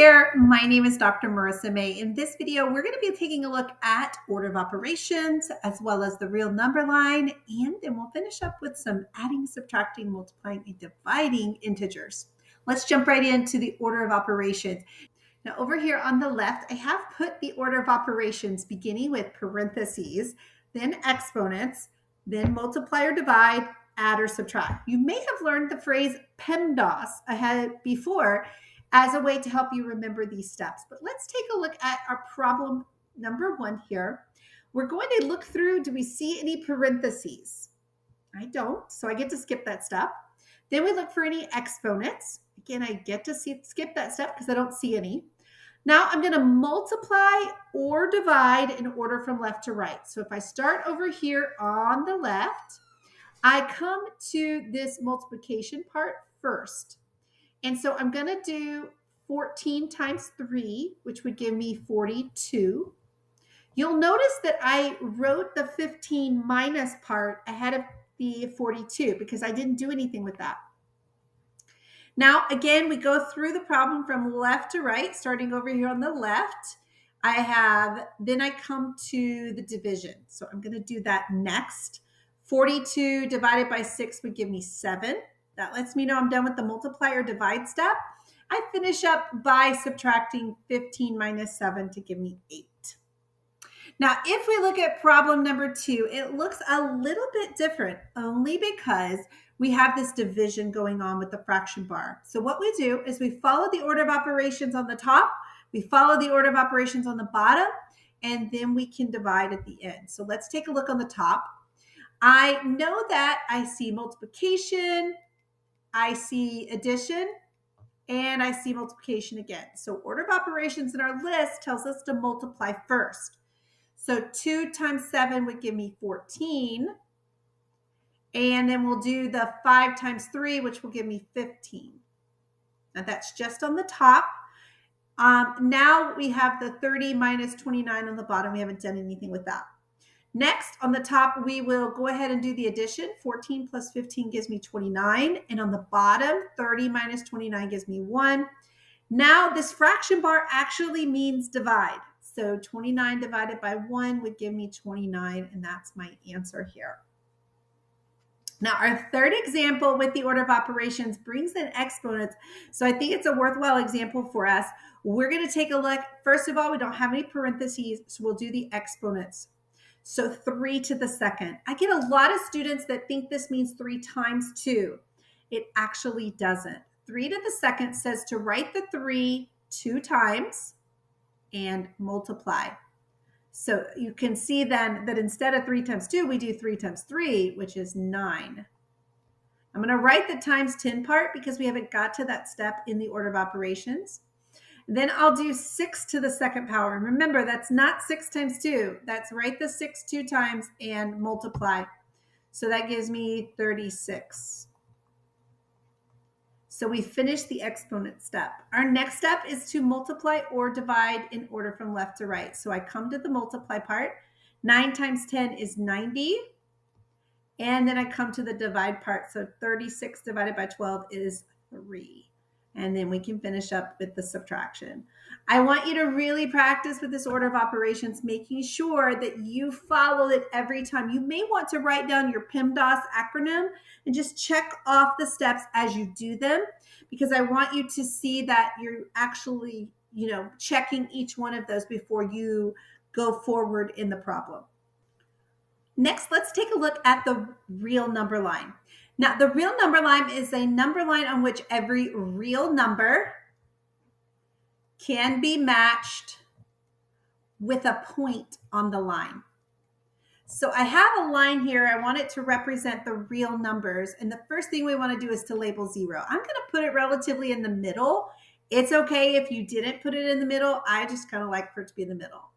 there, my name is Dr. Marissa May. In this video, we're going to be taking a look at order of operations as well as the real number line, and then we'll finish up with some adding, subtracting, multiplying, and dividing integers. Let's jump right into the order of operations. Now over here on the left, I have put the order of operations beginning with parentheses, then exponents, then multiply or divide, add or subtract. You may have learned the phrase PEMDAS before as a way to help you remember these steps. But let's take a look at our problem number one here. We're going to look through, do we see any parentheses? I don't, so I get to skip that step. Then we look for any exponents. Again, I get to skip that step because I don't see any. Now I'm going to multiply or divide in order from left to right. So if I start over here on the left, I come to this multiplication part first. And so I'm going to do 14 times 3, which would give me 42. You'll notice that I wrote the 15 minus part ahead of the 42 because I didn't do anything with that. Now, again, we go through the problem from left to right, starting over here on the left. Then I come to the division. So I'm going to do that next. 42 divided by 6 would give me 7. That lets me know I'm done with the multiply or divide step. I finish up by subtracting 15 minus 7 to give me 8. Now, if we look at problem number 2, it looks a little bit different only because we have this division going on with the fraction bar. So what we do is we follow the order of operations on the top, we follow the order of operations on the bottom, and then we can divide at the end. So let's take a look on the top. I know that I see multiplication, I see addition, and I see multiplication again. So order of operations in our list tells us to multiply first. So 2 times 7 would give me 14. And then we'll do the 5 times 3, which will give me 15. Now that's just on the top. Now we have the 30 minus 29 on the bottom. We haven't done anything with that. Next, on the top, we will go ahead and do the addition. 14 plus 15 gives me 29. And on the bottom, 30 minus 29 gives me 1. Now, this fraction bar actually means divide. So 29 divided by 1 would give me 29, and that's my answer here. Now, our third example with the order of operations brings in exponents. So I think it's a worthwhile example for us. We're going to take a look. First of all, we don't have any parentheses, so we'll do the exponents. So 3 to the second. I get a lot of students that think this means 3 times 2. It actually doesn't. 3 to the second says to write the 3 2 times and multiply. So you can see then that instead of 3 times 2, we do 3 times 3, which is 9. I'm going to write the times 10 part because we haven't got to that step in the order of operations. Then I'll do 6 to the second power. Remember, that's not 6 times 2. That's write the 6 2 times and multiply. So that gives me 36. So we finish the exponent step. Our next step is to multiply or divide in order from left to right. So I come to the multiply part. 9 times 10 is 90. And then I come to the divide part. So 36 divided by 12 is 3. And then we can finish up with the subtraction. I want you to really practice with this order of operations, making sure that you follow it every time. You may want to write down your PEMDAS acronym and just check off the steps as you do them, because I want you to see that you're actually, checking each one of those before you go forward in the problem. Next, let's take a look at the real number line. Now, the real number line is a number line on which every real number can be matched with a point on the line. So I have a line here. I want it to represent the real numbers. And the first thing we want to do is to label 0. I'm going to put it relatively in the middle. It's okay if you didn't put it in the middle. I just kind of like for it to be in the middle.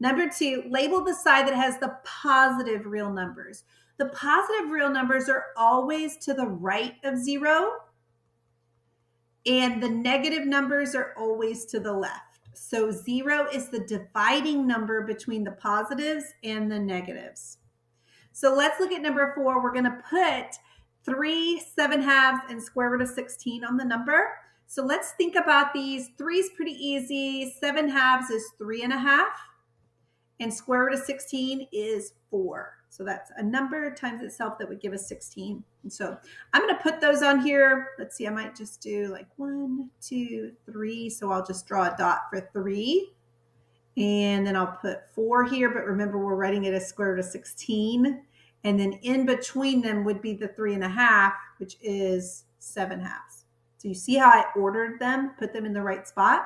Number 2, label the side that has the positive real numbers. The positive real numbers are always to the right of 0, and the negative numbers are always to the left. So 0 is the dividing number between the positives and the negatives. So let's look at number 4. We're going to put 3 7/2 and square root of 16 on the number. So let's think about these. 3 is pretty easy. 7/2 is 3 1/2. And square root of 16 is 4. So that's a number times itself that would give us 16. And so I'm going to put those on here. Let's see, I might just do like 1, 2, 3. So I'll just draw a dot for 3. And then I'll put 4 here. But remember, we're writing it as square root of 16. And then in between them would be the 3 1/2, which is 7/2. So you see how I ordered them, put them in the right spot.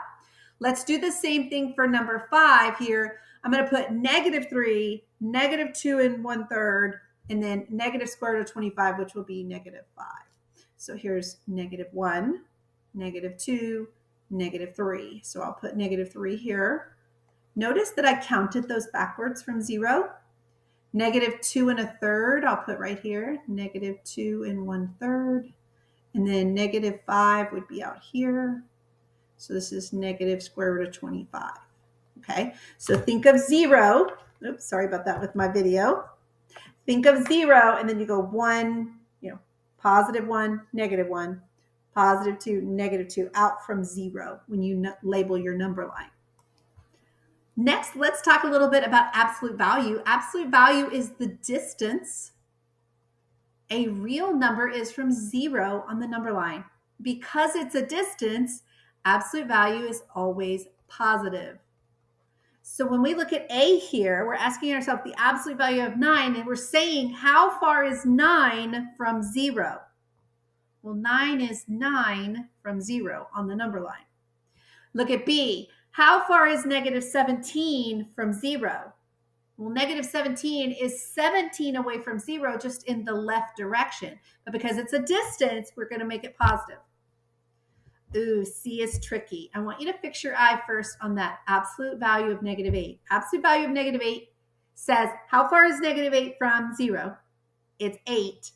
Let's do the same thing for number 5 here. I'm going to put -3, -2 1/3, and then negative square root of 25, which will be -5. So here's -1, -2, -3. So I'll put -3 here. Notice that I counted those backwards from 0. -2 1/3, I'll put right here, -2 1/3. And then -5 would be out here. So this is negative square root of 25. Okay, so think of 0. Oops, sorry about that with my video. Think of 0, and then you go 1, you know, +1, -1, +2, -2, out from 0 when you label your number line. Next, let's talk a little bit about absolute value. Absolute value is the distance a real number is from 0 on the number line. Because it's a distance, absolute value is always positive. So when we look at A here, we're asking ourselves the absolute value of 9, and we're saying, how far is 9 from 0? Well, 9 is 9 from 0 on the number line. Look at B. How far is -17 from 0? Well, -17 is 17 away from 0, just in the left direction. But because it's a distance, we're going to make it positive. Ooh, C is tricky. I want you to fix your eye first on that absolute value of -8. Absolute value of -8 says, how far is -8 from 0? It's 8.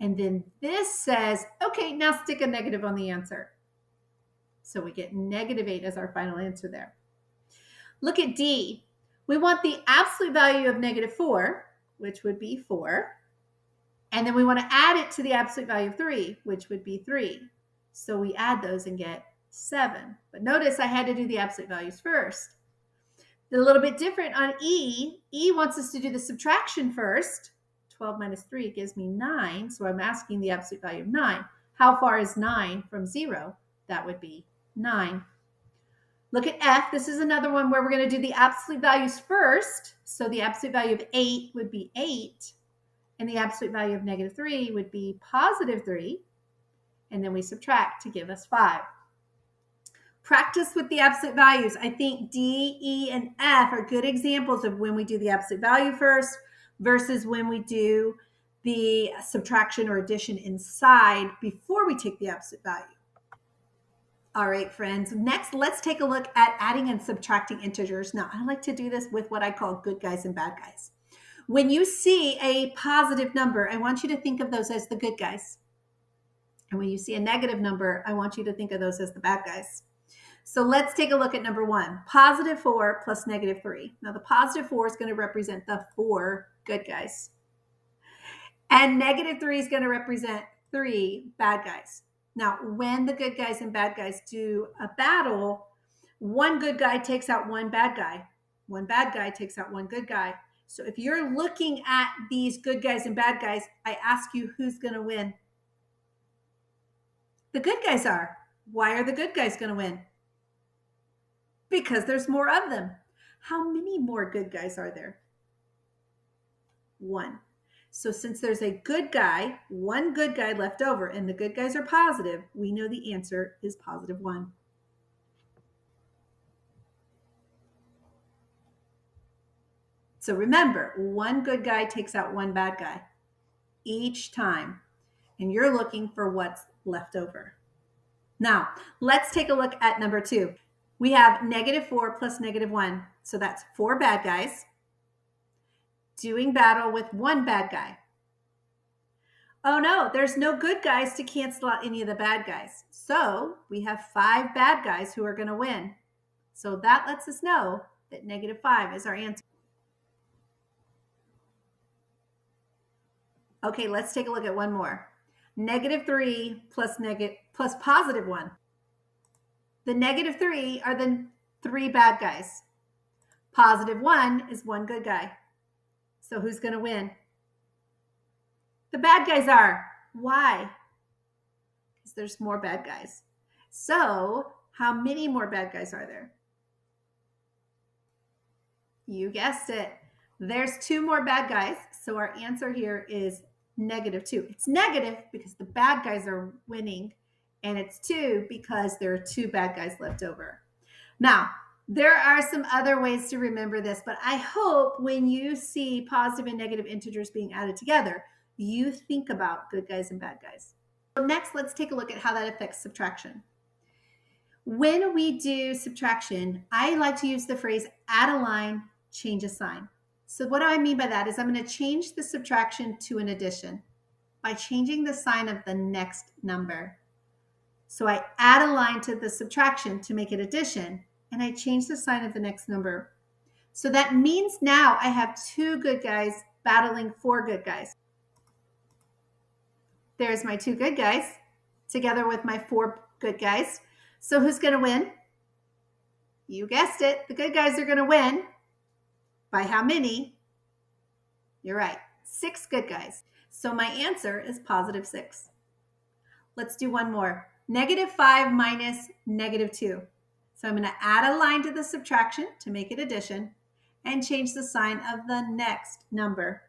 And then this says, okay, now stick a negative on the answer. So we get -8 as our final answer there. Look at D. We want the absolute value of -4, which would be 4. And then we want to add it to the absolute value of 3, which would be 3. So we add those and get 7. But notice I had to do the absolute values first. They're a little bit different on E. E wants us to do the subtraction first. 12 - 3 gives me 9. So I'm asking the absolute value of 9. How far is 9 from 0? That would be 9. Look at F. This is another one where we're going to do the absolute values first. So the absolute value of 8 would be 8. And the absolute value of -3 would be +3. And then we subtract to give us 5. Practice with the absolute values. I think D, E, and F are good examples of when we do the absolute value first versus when we do the subtraction or addition inside before we take the absolute value. All right, friends. Next, let's take a look at adding and subtracting integers. Now, I like to do this with what I call good guys and bad guys. When you see a positive number, I want you to think of those as the good guys. And when you see a negative number, I want you to think of those as the bad guys. So let's take a look at number 1, +4 plus -3. Now, the +4 is going to represent the 4 good guys. And -3 is going to represent 3 bad guys. Now, when the good guys and bad guys do a battle, one good guy takes out one bad guy. One bad guy takes out one good guy. So if you're looking at these good guys and bad guys, I ask you, who's going to win? The good guys are. Why are the good guys going to win? Because there's more of them. How many more good guys are there? 1. So since there's a good guy, one good guy left over, and the good guys are positive, we know the answer is +1. So remember, one good guy takes out one bad guy each time. And you're looking for what's left over. Now, let's take a look at number 2. We have -4 plus -1. So that's 4 bad guys doing battle with one bad guy. Oh no, there's no good guys to cancel out any of the bad guys. So we have 5 bad guys who are going to win. So that lets us know that -5 is our answer. Okay, let's take a look at one more. -3 plus +1. The negative three are the three bad guys. Positive one is one good guy. So who's going to win? The bad guys are. Why? Because there's more bad guys. So how many more bad guys are there? You guessed it. There's two more bad guys. So our answer here is negative two. It's negative because the bad guys are winning, and it's two because there are two bad guys left over. Now, there are some other ways to remember this, but I hope when you see positive and negative integers being added together, you think about good guys and bad guys. So next, let's take a look at how that affects subtraction. When we do subtraction, I like to use the phrase add a line, change a sign. So what do I mean by that is I'm going to change the subtraction to an addition by changing the sign of the next number. So I add a line to the subtraction to make it addition, and I change the sign of the next number. So that means now I have two good guys battling four good guys. There's my two good guys together with my four good guys. So who's going to win? You guessed it. The good guys are going to win. By how many? You're right. Six good guys. So my answer is positive six. Let's do one more. Negative five minus negative two. So I'm going to add a line to the subtraction to make it addition and change the sign of the next number.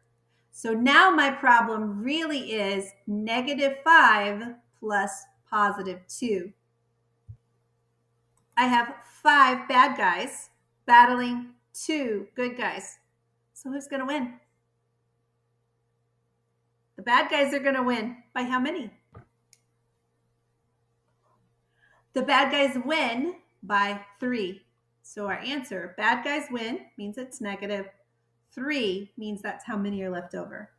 So now my problem really is negative five plus positive two. I have five bad guys battling two good guys. So who's going to win? The bad guys are going to win. By how many? The bad guys win by three. So our answer, bad guys win, means it's negative. Three means that's how many are left over.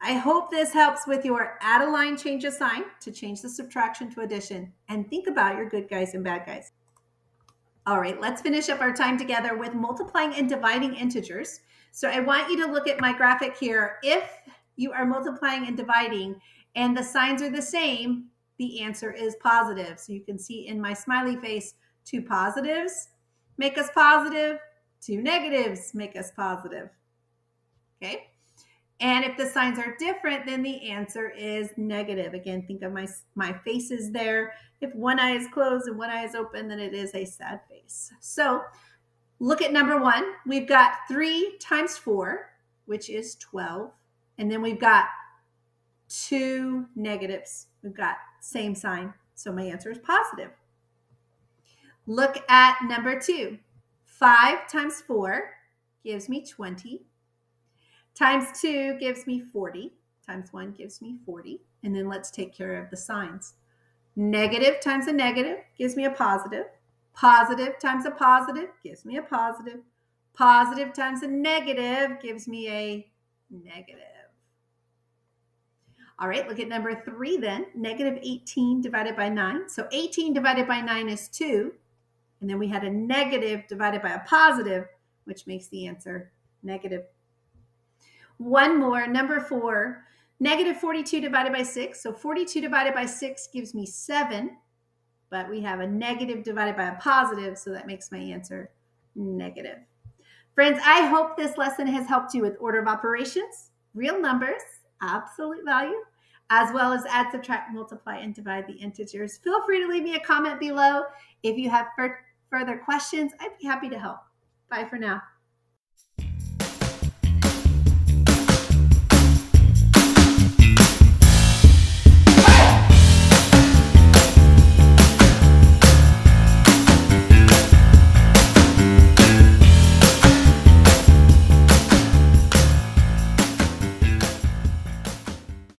I hope this helps with your add a line, change a sign to change the subtraction to addition, and think about your good guys and bad guys. All right, let's finish up our time together with multiplying and dividing integers. So I want you to look at my graphic here. If you are multiplying and dividing and the signs are the same, the answer is positive. So you can see in my smiley face, two positives make us positive, two negatives make us positive. Okay. And if the signs are different, then the answer is negative. Again, think of my faces there. If one eye is closed and one eye is open, then it is a sad face. So look at number one. We've got 3 times 4, which is 12. And then we've got two negatives. We've got same sign. So my answer is positive. Look at number two. 5 times 4 gives me 20. Times 2 gives me 40. Times 1 gives me 40. And then let's take care of the signs. Negative times a negative gives me a positive. Positive times a positive gives me a positive. Positive times a negative gives me a negative. All right, look at number 3 then. Negative 18 divided by 9. So 18 divided by 9 is 2. And then we had a negative divided by a positive, which makes the answer negative. One more, number 4, negative 42 divided by 6. So 42 divided by 6 gives me 7, but we have a negative divided by a positive, so that makes my answer negative. Friends, I hope this lesson has helped you with order of operations, real numbers, absolute value, as well as add, subtract, multiply, and divide the integers. Feel free to leave me a comment below. If you have further questions, I'd be happy to help. Bye for now.